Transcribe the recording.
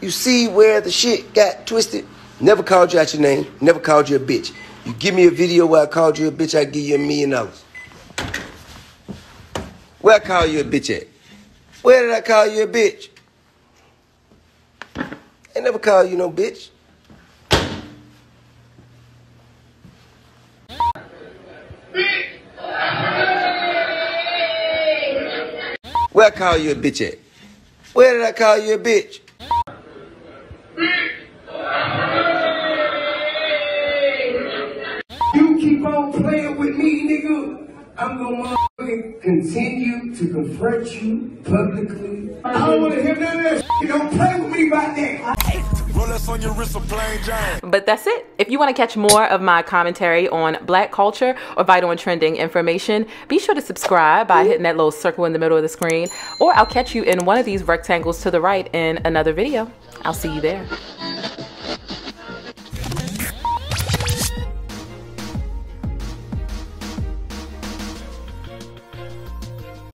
You see where the shit got twisted? Never called you out your name. Never called you a bitch. You give me a video where I called you a bitch, I give you $1 million. Where I call you a bitch at? Where did I call you a bitch? I never call you no bitch. Where I call you a bitch at? Where did I call you a bitch? You keep on playing with me, nigga. I'm gonna continue to confront you publicly. I don't want to hear none of that. Don't play with me about that. But that's it. If you want to catch more of my commentary on Black culture or vital and trending information, be sure to subscribe by hitting that little circle in the middle of the screen, or I'll catch you in one of these rectangles to the right in another video. I'll see you there.